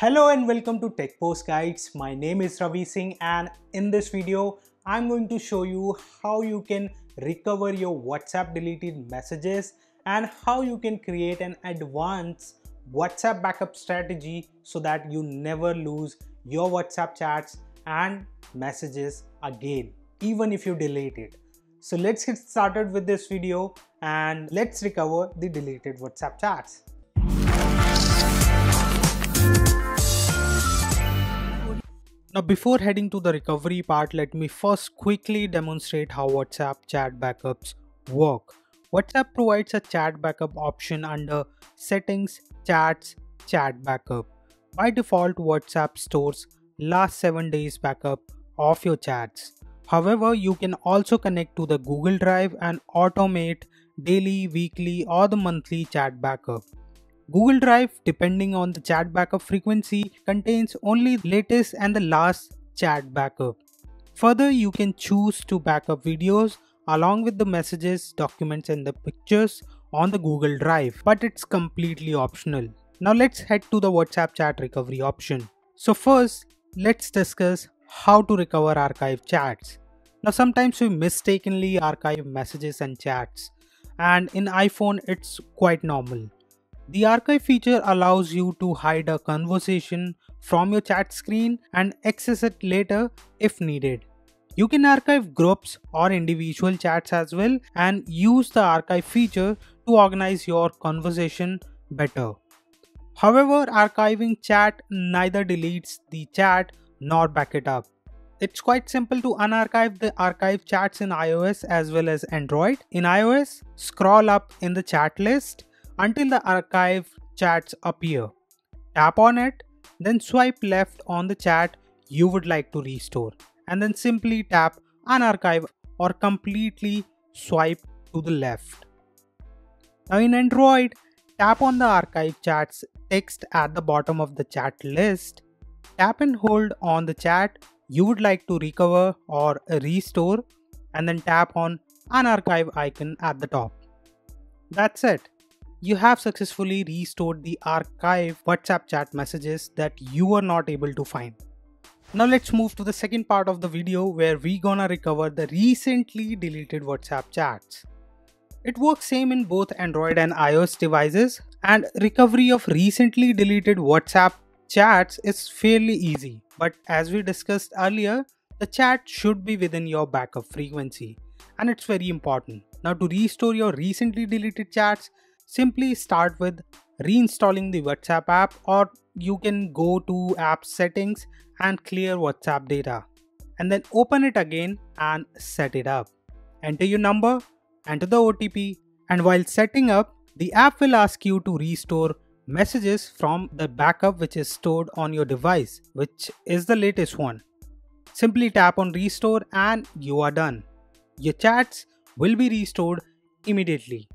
Hello and welcome to Tech Post Guides. My name is Ravi Singh and in this video I'm going to show you how you can recover your WhatsApp deleted messages and how you can create an advanced WhatsApp backup strategy so that you never lose your WhatsApp chats and messages again, even if you delete it. So let's get started with this video and let's recover the deleted WhatsApp chats. Now before heading to the recovery part, let me first quickly demonstrate how WhatsApp chat backups work. WhatsApp provides a chat backup option under Settings, Chats, Chat Backup. By default, WhatsApp stores last 7 days backup of your chats. However, you can also connect to the Google Drive and automate daily, weekly or the monthly chat backup. Google Drive, depending on the chat backup frequency, contains only latest and the last chat backup. Further, you can choose to backup videos along with the messages, documents and the pictures on the Google Drive, but it's completely optional. Now let's head to the WhatsApp chat recovery option. So first, let's discuss how to recover archived chats. Now sometimes we mistakenly archive messages and chats, and in iPhone it's quite normal. The archive feature allows you to hide a conversation from your chat screen and access it later if needed. You can archive groups or individual chats as well and use the archive feature to organize your conversation better. However, archiving chat neither deletes the chat nor back it up. It's quite simple to unarchive the archived chats in iOS as well as Android. In iOS, scroll up in the chat list until the archived chats appear. Tap on it, then swipe left on the chat you would like to restore, and then simply tap unarchive or completely swipe to the left. Now in Android, tap on the archived chats text at the bottom of the chat list. Tap and hold on the chat you would like to recover or restore, and then tap on unarchive icon at the top. That's it. You have successfully restored the archived WhatsApp chat messages that you were not able to find. Now let's move to the second part of the video where we gonna recover the recently deleted WhatsApp chats. It works same in both Android and iOS devices, and recovery of recently deleted WhatsApp chats is fairly easy. But as we discussed earlier, the chat should be within your backup frequency and it's very important. Now to restore your recently deleted chats, simply start with reinstalling the WhatsApp app, or you can go to app settings and clear WhatsApp data and then open it again and set it up. Enter your number, enter the OTP, and while setting up, the app will ask you to restore messages from the backup which is stored on your device, which is the latest one. Simply tap on restore and you are done. Your chats will be restored immediately.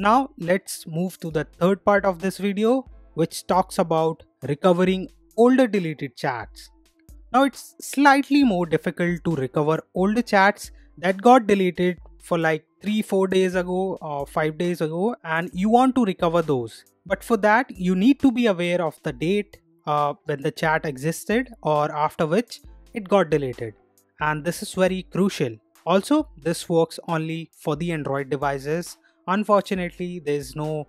Now let's move to the third part of this video, which talks about recovering older deleted chats. Now it's slightly more difficult to recover older chats that got deleted for like 3-4 days ago or 5 days ago, and you want to recover those. But for that, you need to be aware of the date when the chat existed or after which it got deleted, and this is very crucial. Also, this works only for the Android devices. Unfortunately, there is no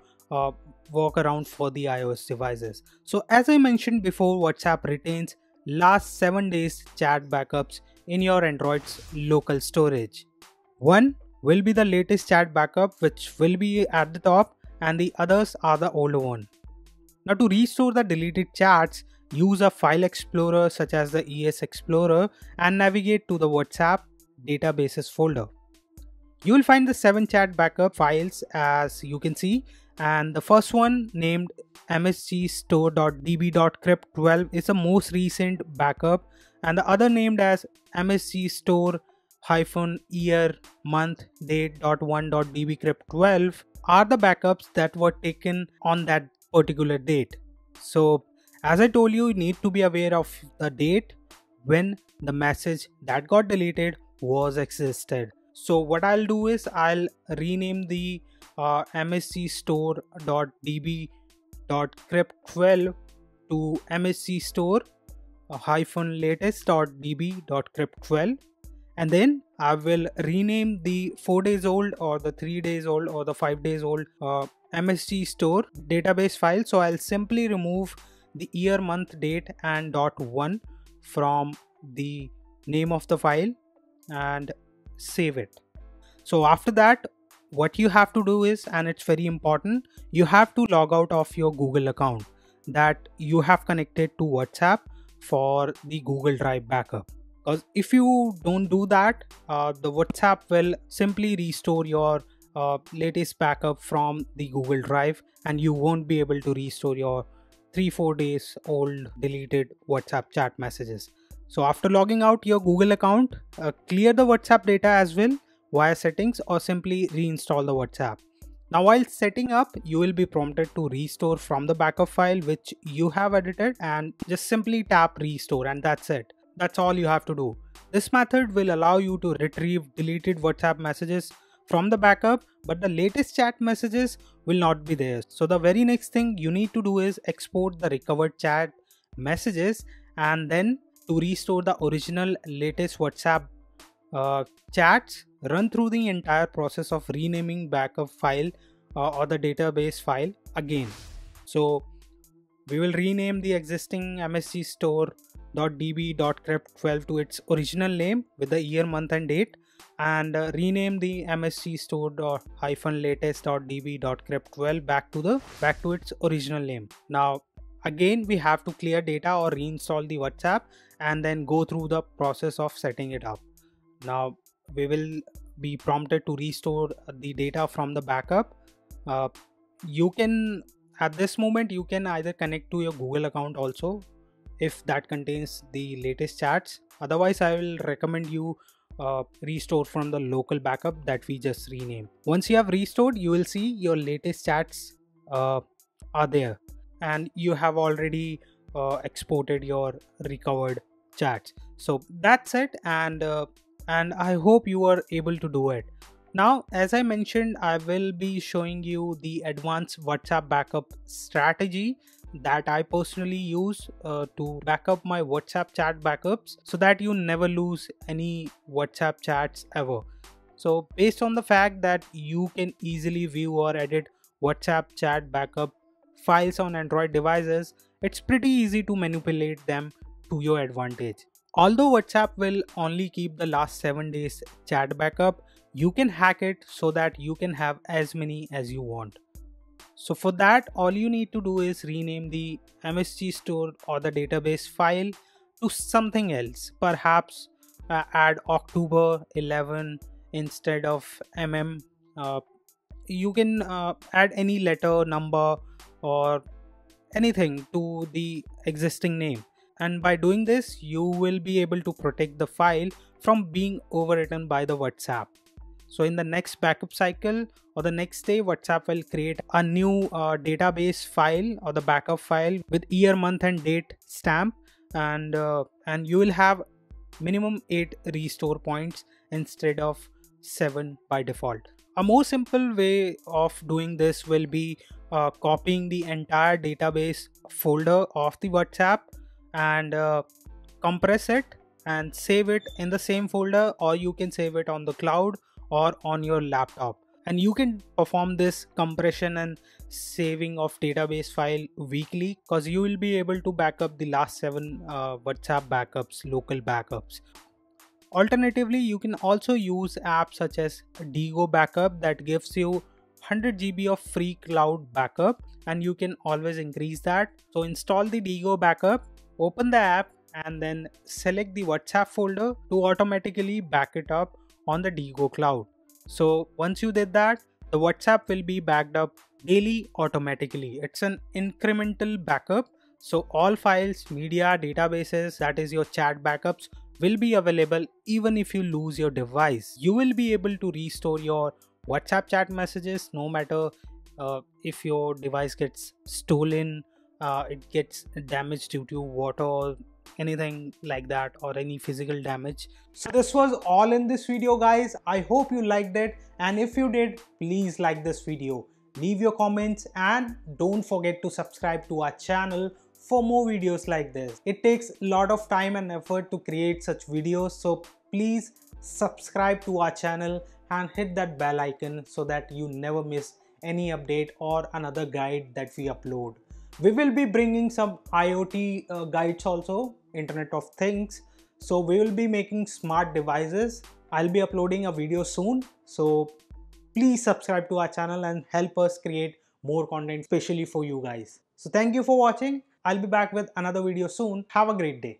workaround for the iOS devices. So as I mentioned before, WhatsApp retains last 7 days chat backups in your Android's local storage. One will be the latest chat backup, which will be at the top, and the others are the older one. Now to restore the deleted chats, use a file explorer such as the ES Explorer and navigate to the WhatsApp databases folder. You will find the 7 chat backup files as you can see, and the first one named msgstore.db.crypt12 is the most recent backup, and the other named as msgstore-year-month-date.1.dbcrypt12 are the backups that were taken on that particular date. So as I told you, you need to be aware of the date when the message that got deleted was existed. So what I'll do is I'll rename the msgstore.db.crypt12 to mscstore-latest.db.crypt12, and then I will rename the 4 days old or the 3 days old or the 5 days old MSG store database file. So I'll simply remove the year, month, date and .1 from the name of the file and save it. So after that, what you have to do is, and it's very important, you have to log out of your Google account that you have connected to WhatsApp for the Google Drive backup. Because if you don't do that, the WhatsApp will simply restore your latest backup from the Google Drive, and you won't be able to restore your 3-4 days old deleted WhatsApp chat messages. So after logging out your Google account, clear the WhatsApp data as well via settings, or simply reinstall the WhatsApp. Now while setting up, you will be prompted to restore from the backup file which you have edited, and just simply tap restore, and that's it. That's all you have to do. This method will allow you to retrieve deleted WhatsApp messages from the backup, but the latest chat messages will not be there. So the very next thing you need to do is export the recovered chat messages, and then to restore the original latest WhatsApp chats, run through the entire process of renaming backup file or the database file again. So we will rename the existing mscstore.db.crypt12 to its original name with the year, month and date, and rename the mscstore-latest.db.crypt12 back to its original name. Now again, we have to clear data or reinstall the WhatsApp and then go through the process of setting it up. Now we will be prompted to restore the data from the backup. You can, at this moment, you can either connect to your Google account also if that contains the latest chats. Otherwise, I will recommend you restore from the local backup that we just renamed. Once you have restored, you will see your latest chats are there, and you have already exported your recovered chats. So that's it, and I hope you are able to do it. Now, as I mentioned, I will be showing you the advanced WhatsApp backup strategy that I personally use to back up my WhatsApp chat backups, so that you never lose any WhatsApp chats ever. So based on the fact that you can easily view or edit WhatsApp chat backup files on Android devices, it's pretty easy to manipulate them to your advantage. Although WhatsApp will only keep the last 7 days chat backup, you can hack it so that you can have as many as you want. So for that, all you need to do is rename the MSG store or the database file to something else. Perhaps add October 11 instead of mm. You can add any letter, number or anything to the existing name. And by doing this, you will be able to protect the file from being overwritten by the WhatsApp. So in the next backup cycle or the next day, WhatsApp will create a new database file or the backup file with year, month and date stamp, and you will have minimum 8 restore points instead of 7 by default. A more simple way of doing this will be copying the entire database folder of the WhatsApp and compress it and save it in the same folder, or you can save it on the cloud or on your laptop. And you can perform this compression and saving of database file weekly, because you will be able to back up the last 7 WhatsApp backups, local backups. Alternatively, you can also use apps such as Degoo Backup that gives you 100 GB of free cloud backup, and you can always increase that. So install the Degoo Backup, open the app and then select the WhatsApp folder to automatically back it up on the Degoo cloud. So once you did that, the WhatsApp will be backed up daily automatically. It's an incremental backup. So all files, media, databases, that is your chat backups, will be available even if you lose your device. You will be able to restore your WhatsApp chat messages no matter if your device gets stolen, it gets damaged due to water or anything like that, or any physical damage. So this was all in this video, guys. I hope you liked it, and if you did, please like this video, leave your comments, and don't forget to subscribe to our channel for more videos like this. It takes a lot of time and effort to create such videos, so please subscribe to our channel and hit that bell icon so that you never miss any update or another guide that we upload. We will be bringing some IoT guides also, Internet of Things. So we will be making smart devices. I'll be uploading a video soon. So please subscribe to our channel and help us create more content especially for you guys. So thank you for watching. I'll be back with another video soon. Have a great day.